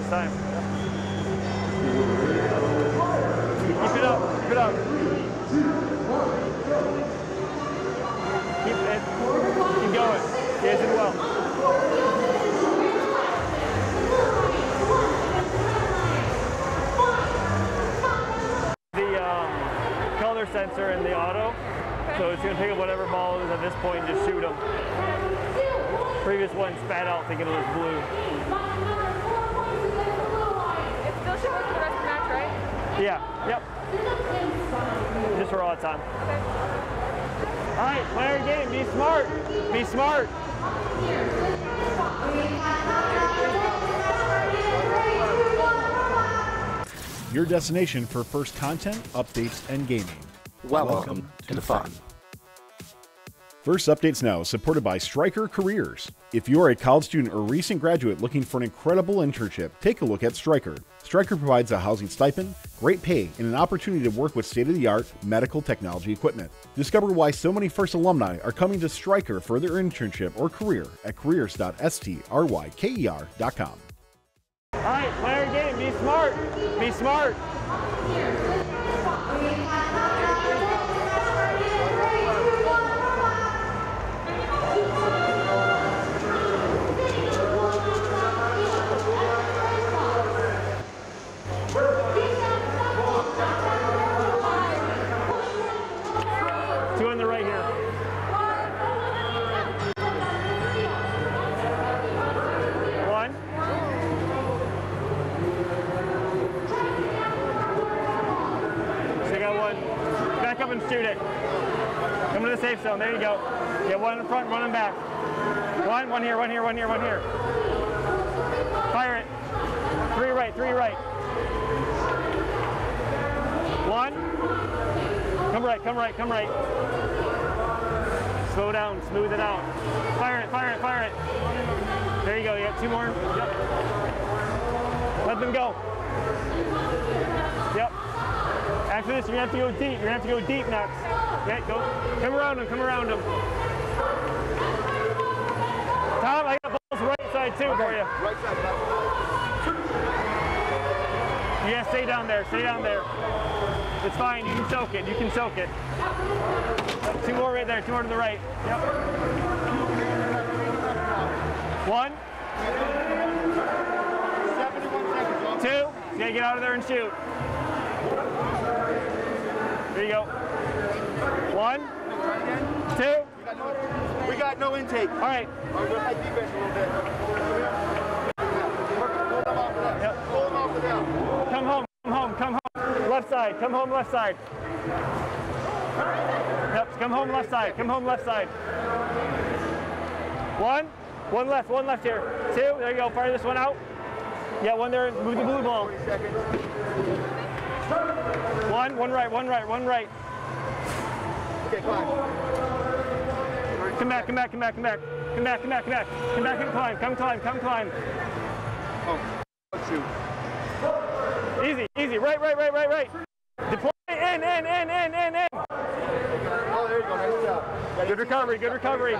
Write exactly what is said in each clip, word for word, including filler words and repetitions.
first time. Keep it up, keep it up. Keep it, keep going. Yes, it well. Sensor in the auto, so it's going to pick up whatever ball it is at this point and just shoot them. Previous one spat out thinking it was blue. It's still showing for the rest of the match, right? Yeah, yep. Just for all the time. Okay. All right, play our game. Be smart. Be smart. Your destination for FIRST content, updates, and gaming. Welcome, Welcome to, to the fun. FIRST Updates Now is supported by Stryker Careers. If you are a college student or recent graduate looking for an incredible internship, take a look at Stryker. Stryker provides a housing stipend, great pay, and an opportunity to work with state-of-the-art medical technology equipment. Discover why so many FIRST alumni are coming to Stryker for their internship or career at careers dot stryker dot com. All right, play our game. Be smart. Be smart. Two on the right here. And shoot it. Come to the safe zone. There you go. Get one in front, one in back. One, one here, one here, one here, one here. Fire it. Three right, three right. One. Come right, come right, come right. Slow down, smooth it out. Fire it, fire it, fire it. There you go. You got two more. Yep. Let them go. Yep. After this, you're going to have to go deep. You're going to have to go deep next. Okay, go. Come around him. Come around him. Tom, I got balls right side, too, for you. Right side. Yeah, stay down there. Stay down there. It's fine. You can soak it. You can soak it. Two more right there. Two more to the right. Yep. One. Two. You got to get out of there and shoot. There you go. One, two. We got no intake. All right. All right, we'll play defense a little bit. Hold them off of that. Yep. Hold them off of that. Come home, come home, come home. Left side, come home, left side. Yep, come home, left side, come home, left side. One, one left, one left here. Two, there you go, fire this one out. Yeah, one there, move the blue ball. One, one right, one right, one right. Okay, climb. Come back, come back, come back, come back. Come back, come back, come back. Come back and climb, come climb, come climb. Oh, shoot. Easy, easy, right, right, right, right, right. Deploy, in, in, in, in, in, in. Oh, there you go, nice job. Good recovery, good recovery.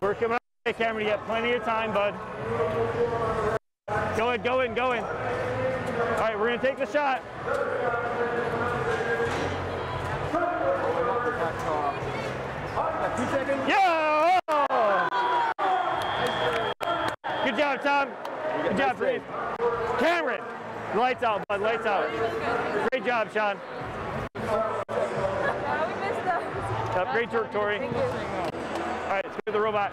We're coming up with the camera, you got plenty of time, bud. Go in, go in, go in. All right, we're going to take the shot. Yeah! Good job, Tom. Good job, Reed. Cameron! Lights out, bud. Lights out. Great job, Sean. Yep, great work, Tori. All right, let's go to the robot.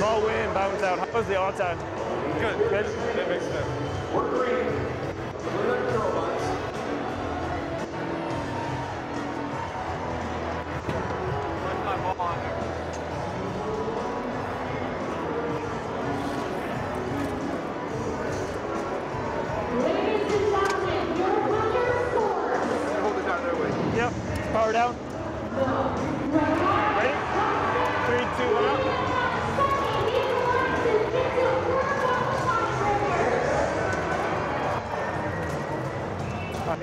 Ball win, bounce out. How was the all time? Good. Good? That makes sense. We're green. We're not robots. Let my ball on there. Ladies and gentlemen, your runner scores. Hold it down their way. Yep. Power down.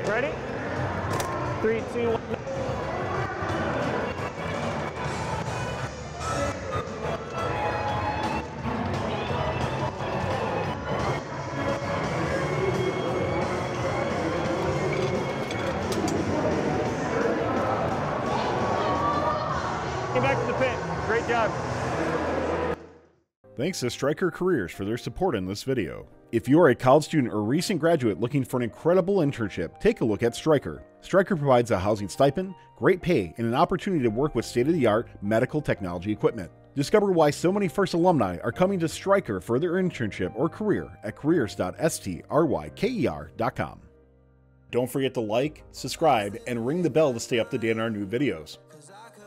Ready? Three, two, one up. Ready? Three, two, one. job. Thanks to Stryker Careers for their support in this video. If you are a college student or recent graduate looking for an incredible internship, take a look at Stryker. Stryker provides a housing stipend, great pay, and an opportunity to work with state-of-the-art medical technology equipment. Discover why so many FIRST alumni are coming to Stryker for their internship or career at careers dot stryker dot com. Don't forget to like, subscribe, and ring the bell to stay up to date on our new videos.